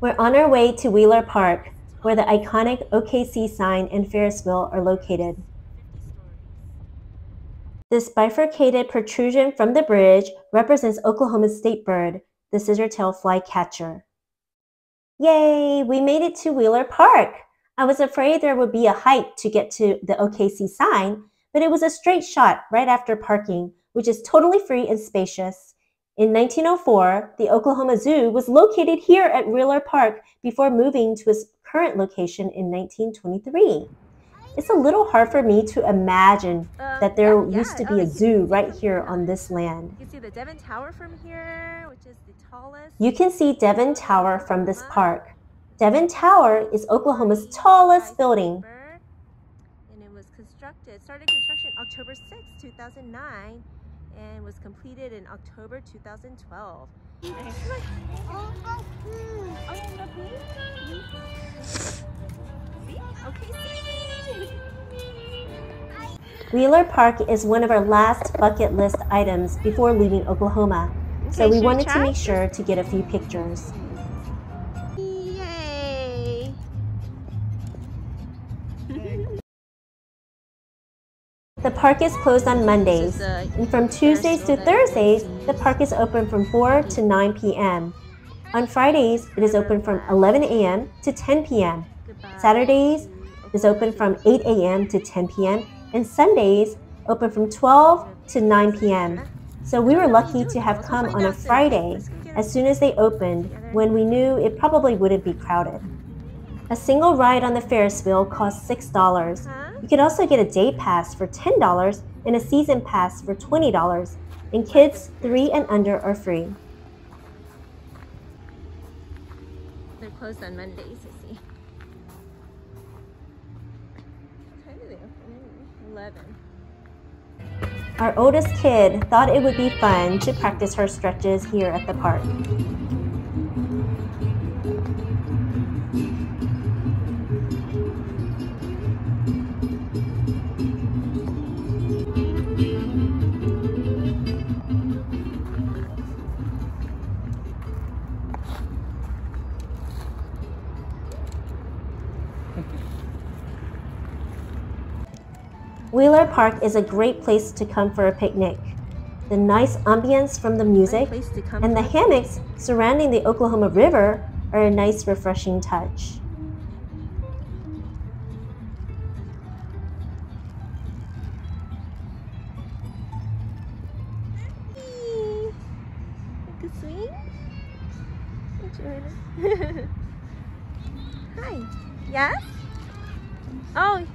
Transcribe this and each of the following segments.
We're on our way to Wheeler Park, where the iconic OKC sign and Ferris wheel are located. This bifurcated protrusion from the bridge represents Oklahoma's state bird, the scissor-tailed flycatcher. Yay, we made it to Wheeler Park! I was afraid there would be a hike to get to the OKC sign, but it was a straight shot right after parking, which is totally free and spacious. In 1904, the Oklahoma Zoo was located here at Wheeler Park before moving to its current location in 1923. It's a little hard for me to imagine that there used to be a zoo right here on this land. You can see the Devon Tower from here, which is the tallest. You can see Devon Tower from this park. Devon Tower is Oklahoma's tallest building. And it was started construction October 6, 2009. And was completed in October 2012. Wheeler Park is one of our last bucket list items before leaving Oklahoma, so we wanted to make sure to get a few pictures. Yay! The park is closed on Mondays, and from Tuesdays to Thursdays, the park is open from 4 to 9 p.m. On Fridays, it is open from 11 a.m. to 10 p.m. Saturdays is open from 8 a.m. to 10 p.m. and Sundays open from 12 to 9 p.m. So we were lucky to have come on a Friday as soon as they opened, when we knew it probably wouldn't be crowded. A single ride on the Ferris wheel costs $6. You can also get a day pass for $10 and a season pass for $20, and kids 3 and under are free. They're closed on Mondays, I see. What time do they open? 11. Our oldest kid thought it would be fun to practice her stretches here at the park. Wheeler Park is a great place to come for a picnic. The nice ambience from the music and the hammocks surrounding the Oklahoma River are a nice, refreshing touch. Hi. Yeah? Oh.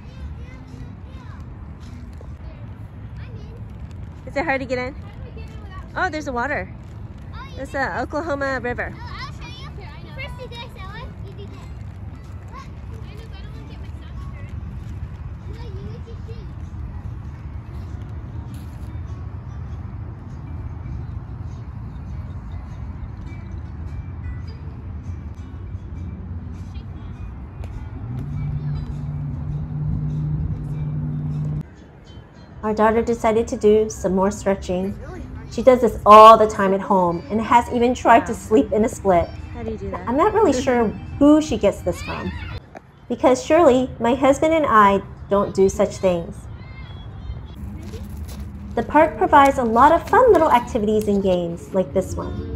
Is it hard to get in? Oh, there's the water. It's the Oklahoma River. Our daughter decided to do some more stretching. She does this all the time at home and has even tried to sleep in a split. How do you do that? I'm not really sure who she gets this from, because surely my husband and I don't do such things. The park provides a lot of fun little activities and games like this one.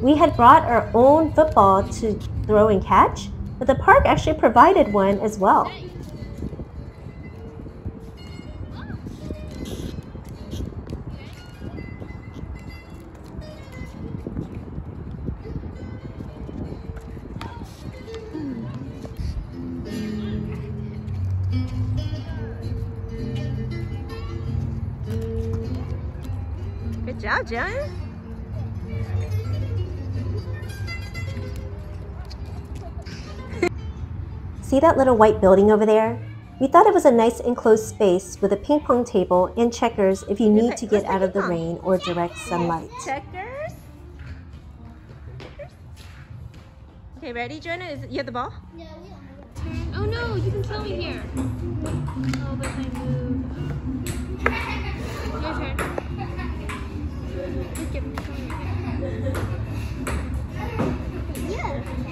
We had brought our own football to throw and catch, but the park actually provided one as well. Good job, John. See that little white building over there? We thought it was a nice enclosed space with a ping pong table and checkers if you need to get out of the rain or direct sunlight. Checkers. Okay, ready, Joanna? You have the ball? Yeah, we have the turn. Oh no, you can tell me here. Oh, but I move. Your turn. Just give me the turn. Yeah, me.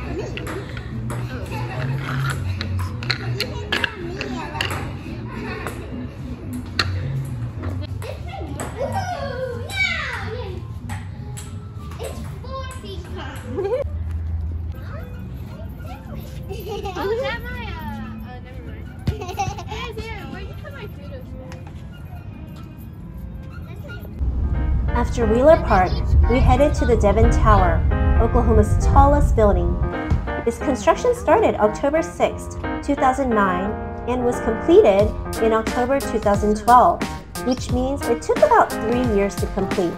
After Wheeler Park, we headed to the Devon Tower, Oklahoma's tallest building. Its construction started October 6, 2009, and was completed in October 2012, which means it took about 3 years to complete.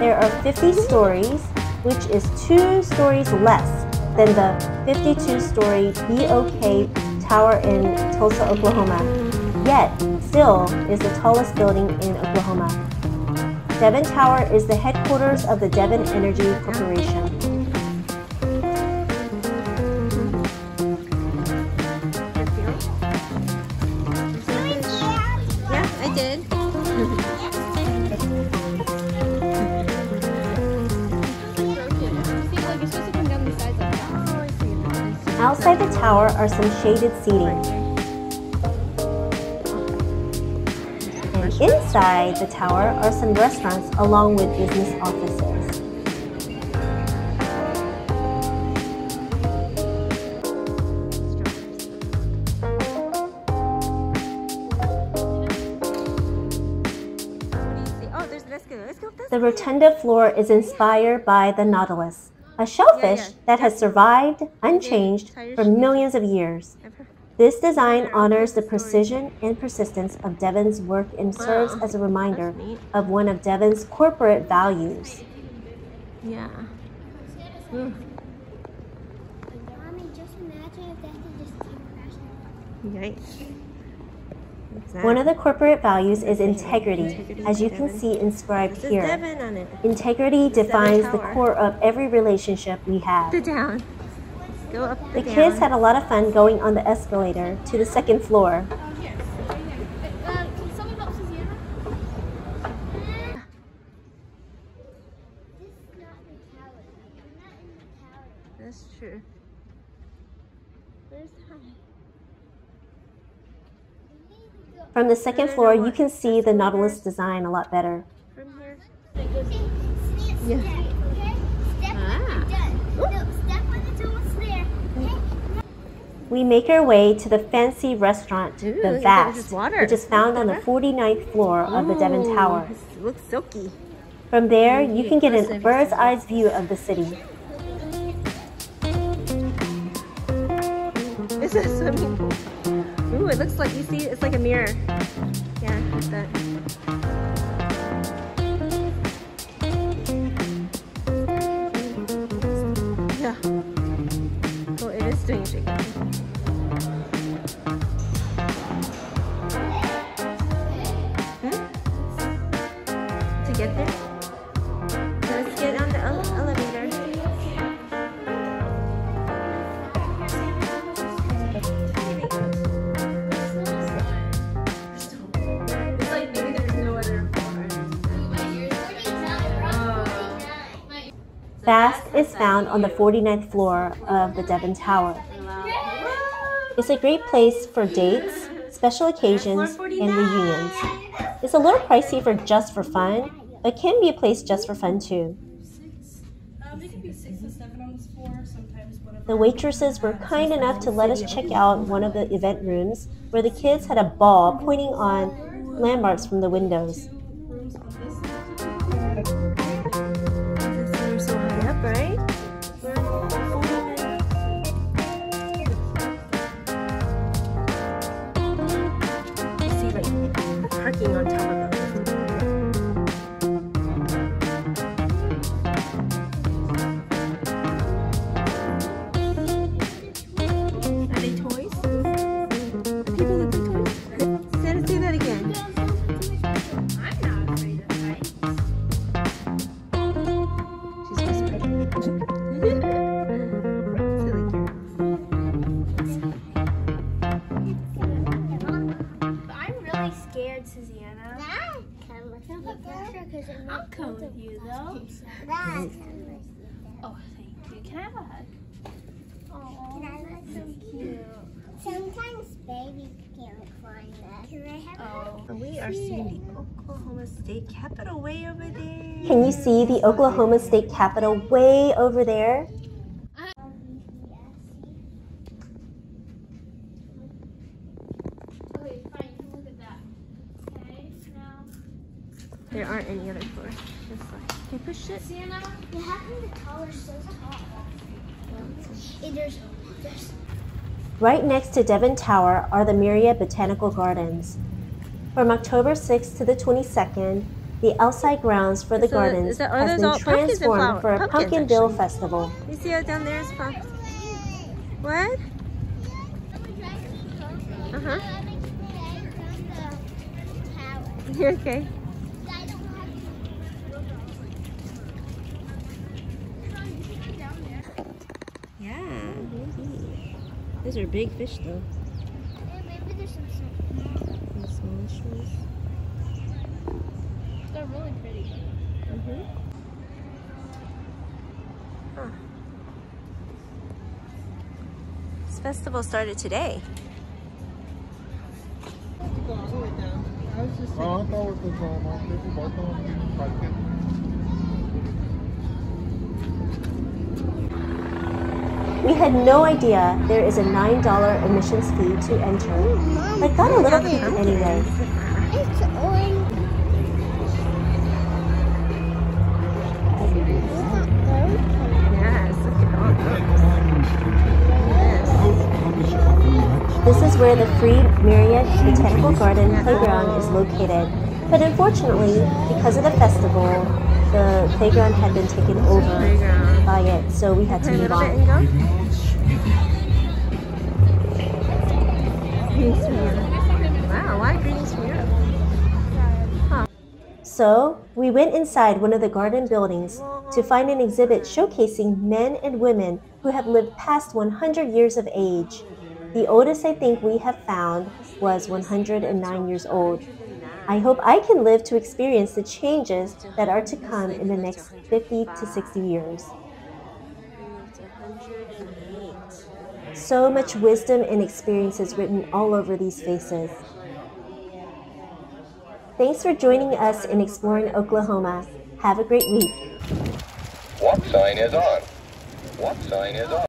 There are 50 stories, which is 2 stories less than the 52-story BOK Tower in Tulsa, Oklahoma, yet still is the tallest building in Oklahoma. Devon Tower is the headquarters of the Devon Energy Corporation. Yeah, I did. Outside the tower are some shaded seating. Inside the tower are some restaurants along with business offices. The rotunda floor is inspired by the nautilus, a shellfish that has survived unchanged for millions of years. This design honors the precision and persistence of Devon's work and serves as a reminder of one of Devon's corporate values. Yeah. Ooh. One of the corporate values is integrity, as you can see inscribed here. Integrity defines the core of every relationship we have. The kids had a lot of fun going on the escalator to the second floor. That's true. From the second floor, you can see the nautilus design a lot better. From here. Yeah. We make our way to the fancy restaurant, Ooh, The Vast, which is found on the 49th floor of the Devon Tower. It looks silky. From there, you can get an bird's eye view of the city. It's a swimming pool. Ooh, it looks like, you see, it's like a mirror. Yeah, like that. Vast is found on the 49th floor of the Devon Tower. It's a great place for dates, special occasions, and reunions. It's a little pricey for just for fun, but can be a place just for fun too. The waitresses were kind enough to let us check out one of the event rooms where the kids had a ball pointing on landmarks from the windows. I'll come with you though. Oh, thank you. Can I have a hug? Oh, that's so cute. Sometimes babies can't climb that. Can I have a hug? We are seeing the Oklahoma State Capitol way over there. Can you see the Oklahoma State Capitol way over there? There aren't any other floors. This one. Can you push it? Sienna, what happened to the tower so tall? Right next to Devon Tower are the Myriad Botanical Gardens. From October 6th to the 22nd, the outside grounds for the gardens has been transformed for a Pumpkinville festival. You see how down there is pumpkin? What? You're okay. Those are big fish, though. Yeah, maybe there's some smallish ones. They're really pretty. Huh. This festival started today. We had no idea there is a $9 admissions fee to enter, but got a little peek anyway. It's orange. Yes, look at all. This is where the free Myriad Botanical Garden playground is located, but unfortunately, because of the festival, the playground had been taken over by it, so we had to move on. Wow, why green smear? Huh. So we went inside one of the garden buildings to find an exhibit showcasing men and women who have lived past 100 years of age. The oldest I think we have found was 109 years old. I hope I can live to experience the changes that are to come in the next 50 to 60 years. So much wisdom and experiences written all over these faces. Thanks for joining us in exploring Oklahoma. Have a great week. Walk sign is on. Walk sign is on.